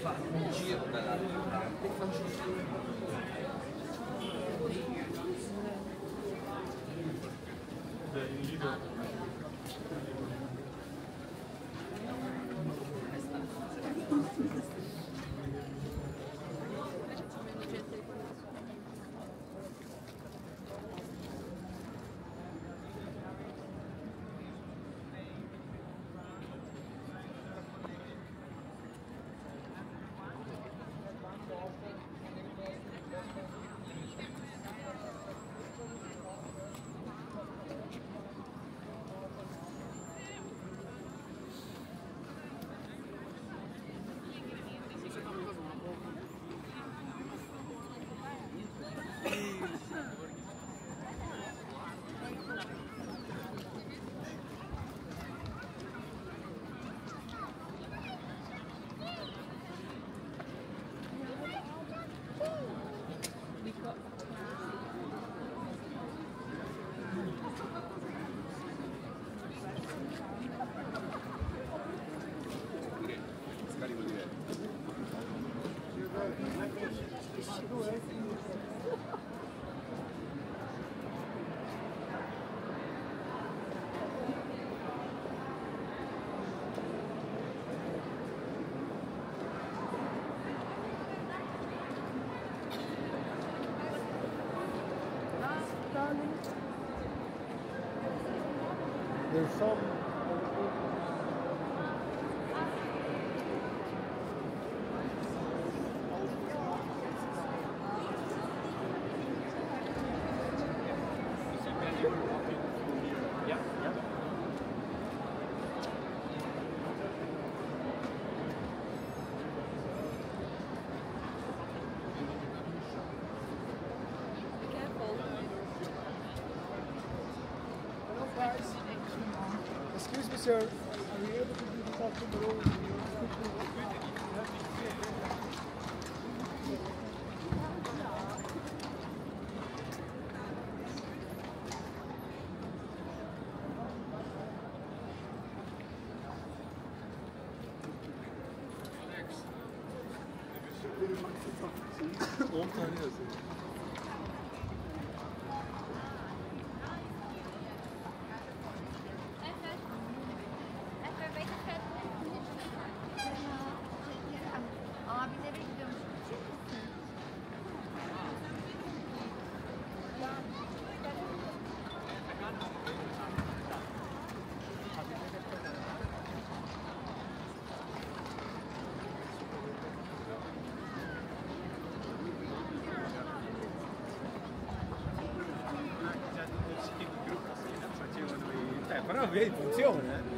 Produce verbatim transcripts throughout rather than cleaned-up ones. fare un giro dall'altra parte e faccio there's some sir, are you able to do this after the road? Però vedi, funziona, eh?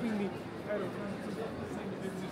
Quindi ero tranquillo, quindi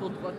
Pour toi.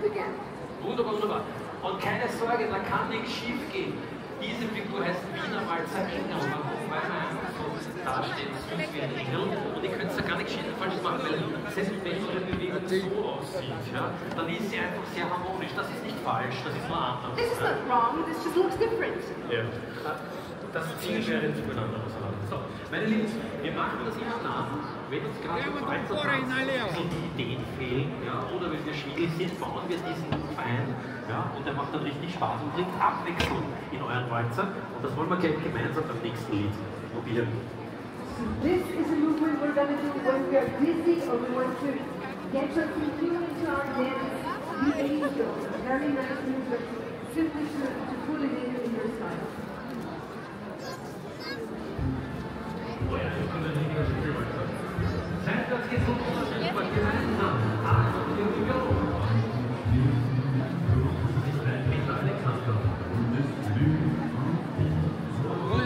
Again. Wunderbar, wunderbar. Und keine Sorge, da kann nichts schief gehen. Diese Figur heißt Wiener Malzerino. Weil man so dasteht, süß wie ein Hirn. Und ihr könnt es da gar nicht falsch machen, weil selbst wenn ihre Bewegung so aussieht, ja, dann ist sie einfach sehr harmonisch. Das ist nicht falsch, das ist nur anders. This is not wrong, this just looks different. Ja. Das Ziel wäre zueinander. So, meine Lieben, wir machen das immer nach. Wenn uns gerade um so die Ideen fehlen, ja, oder wenn wir Schwiegel sind, bauen wir diesen Fein, ja, und der macht dann richtig Spaß und bringt Abwechslung in euren Walzer. Und das wollen wir gleich gemeinsam beim nächsten Lied probieren. So this is a movement we're going to do when we are busy or we want to get something new into our hands. The angel, very nice movement, simply to, to pull it in in your style. Oh ja, ich kann das nicht ganz so viel machen. Let's get some more of it, but you have some. Ah, here we go. This is Alexander. Und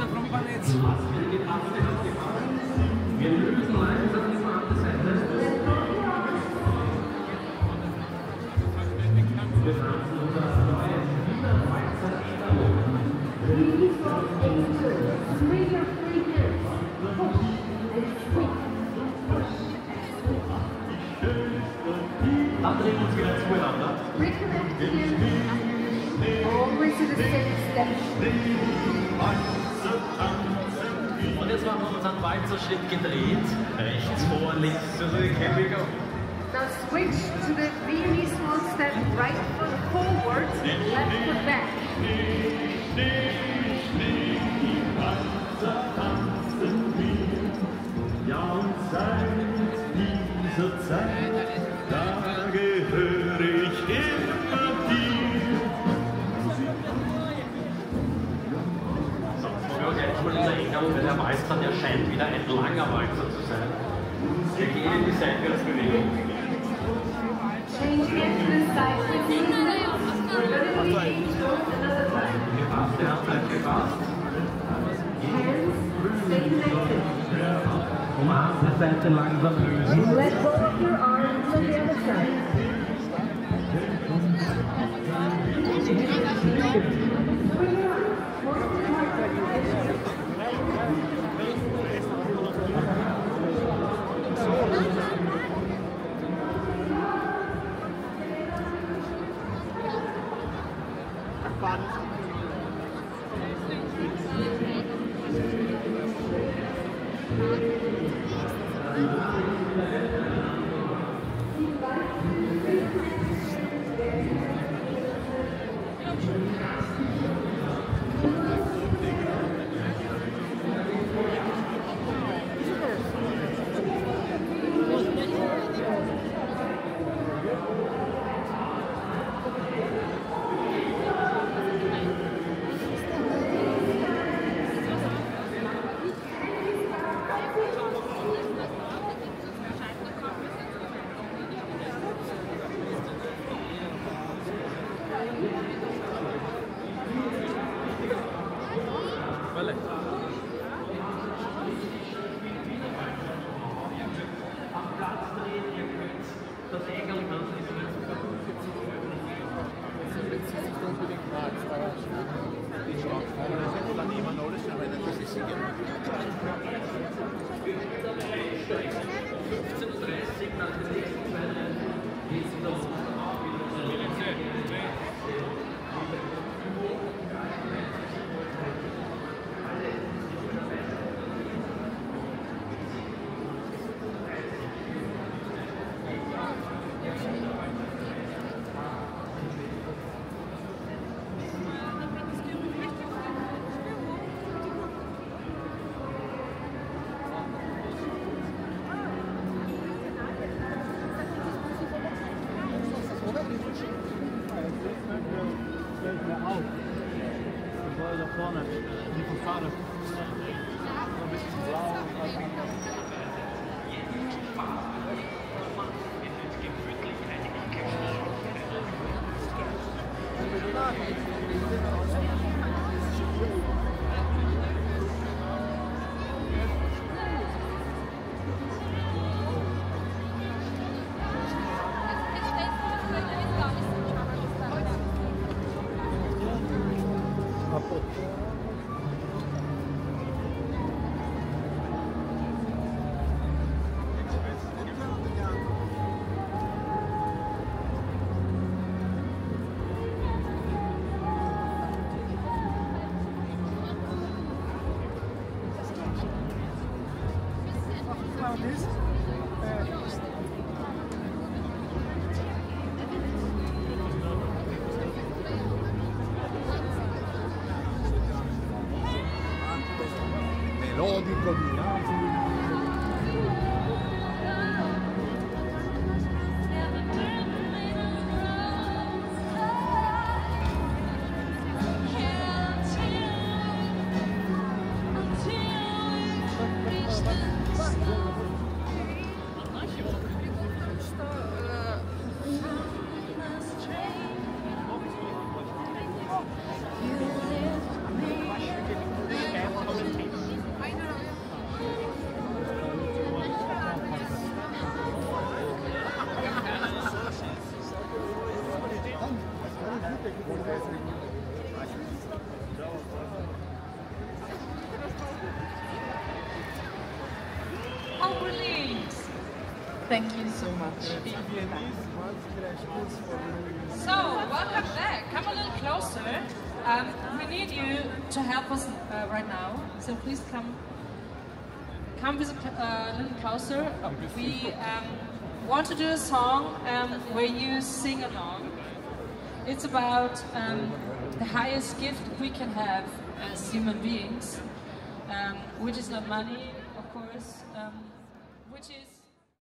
jetzt machen wir unseren Walzerschritt gedreht, rechts vor, links zurück, here we go. Now switch to the really small step, right foot forward, left foot back. Ja, und seit dieser Zeit, da gehöre ich immer dir. Okay, ich wollte sagen, der Meister, der scheint wieder ein langer Walzer zu sein. Let go of your arms to the other side. Thank you so much. So, welcome back. Come a little closer. Um, we need you to help us uh, right now. So please come, come visit, uh, a little closer. We um, want to do a song um, where you sing along. It's about um, the highest gift we can have as human beings, um, which is not money, of course, um, which is